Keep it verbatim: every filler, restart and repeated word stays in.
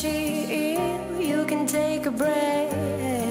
she ill, you can take a break.